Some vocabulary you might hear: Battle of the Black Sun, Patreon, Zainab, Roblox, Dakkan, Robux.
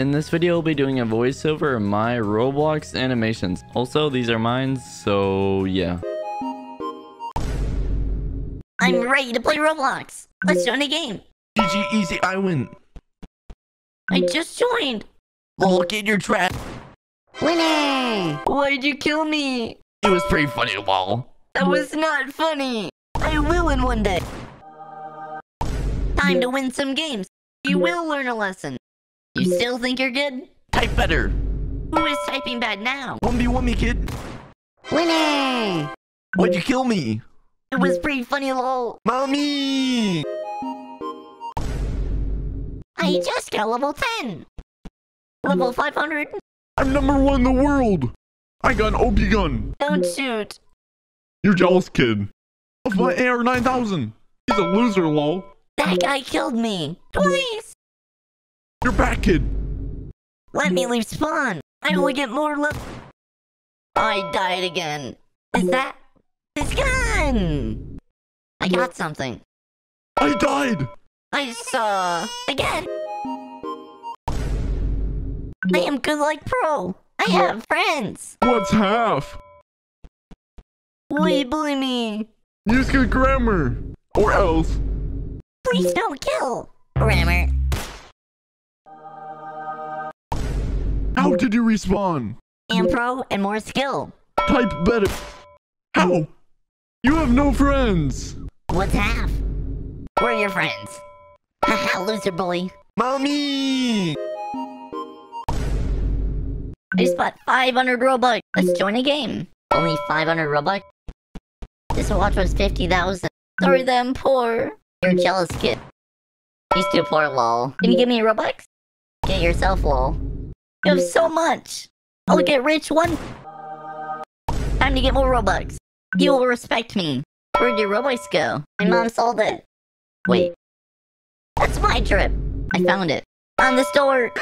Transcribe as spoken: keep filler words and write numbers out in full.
In this video, I'll be doing a voiceover of my Roblox animations. Also, these are mine, so yeah. I'm ready to play Roblox. Let's join a game. G G, easy, I win. I just joined. Look in your trap. Winner! Why'd you kill me? It was pretty funny, lol. That was not funny. I will win one day. Time to win some games. You will learn a lesson. You still think you're good? Type better. Who is typing bad now? one v one me, kid. Winner! Why'd you kill me? It was pretty funny, lol. Mommy! I just got level ten. Level five hundred. I'm number one in the world. I got an O P gun. Don't shoot. You're jealous, kid. Of my A R nine thousand. He's a loser, lol. That guy killed me. Twice. You're back, kid. Let me leave spawn. I will get more love. I died again. Is that this gun? I got something. I died. I saw again. I am good like pro. I have friends. What's half? We bully me. Use good grammar, or else. Please don't kill grammar. How did you respawn? Impro and more skill. Type better. How? You have no friends. What's half? We're your friends. Haha, loser bully. Mommy! I spot five hundred Robux. Let's join a game. Only five hundred Robux? This watch was fifty thousand. Sorry that I'm poor. You're jealous, kid. He's too poor, lol. Can you give me a Robux? Get yourself, lol. You have so much! I'll get rich one! Time to get more Robux. You will respect me. Where'd your Robux go? My mom sold it. Wait. That's my trip. I found it. On the store.